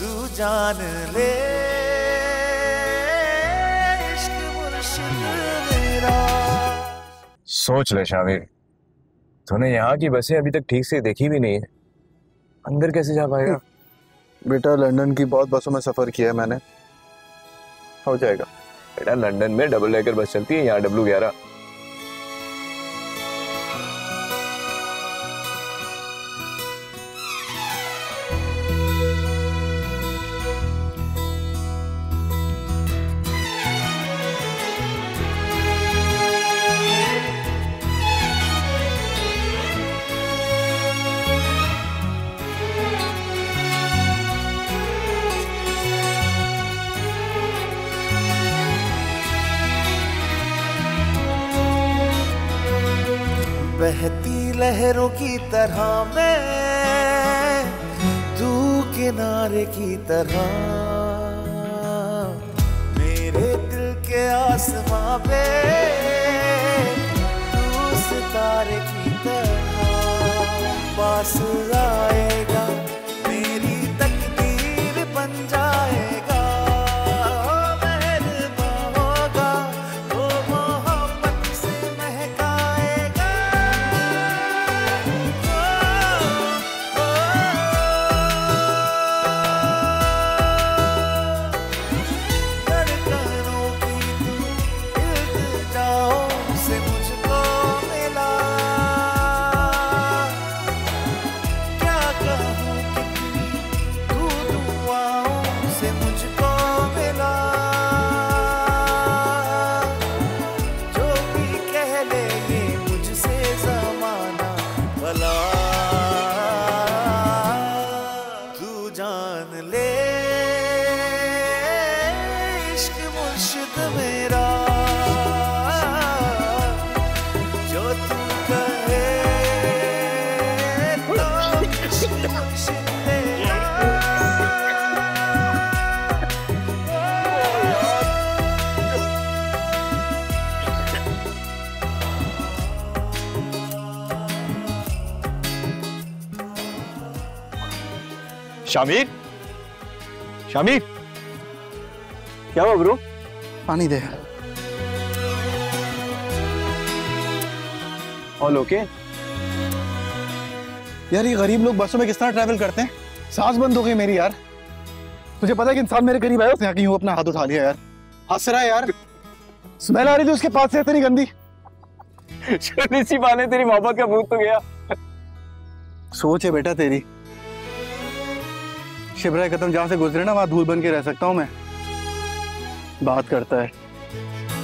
तू जान ले इश्क मुर्शिद मेरा। सोच ले शामिर, तूने यहाँ की बसें अभी तक ठीक से देखी भी नहीं है, अंदर कैसे जा पाएगा? बेटा लंदन की बहुत बसों में सफर किया है मैंने, हो जाएगा बेटा। लंदन में डबल डेकर बस चलती है, यहाँ W11। बहती लहरों की तरह मैं, तू किनारे की तरह, मेरे दिल के आसमां पे तू सितारे की तरह पास आएगा, मेरी तकदीर बन जाएगा। शामिर, शामिर क्या हुआ ब्रो? पानी दे। All okay? यार ये गरीब लोग बसों में किस तरह ट्रैवल करते हैं, सांस बंद हो गई मेरी यार। तुझे पता है कि इंसान मेरे करीब आया, उसने आके यूं अपना हाथ उठा लिया यार, हंस रहा है यार, स्मेल आ रही थी उसके पास से तेरी गंदी। छोटी सी बात है, तेरी मोहब्बत का भूत तो गया। सोच है बेटा तेरी, शिबरा कदम जहाँ से गुजरे ना वहाँ धूल बन के रह सकता हूँ मैं। बात करता है।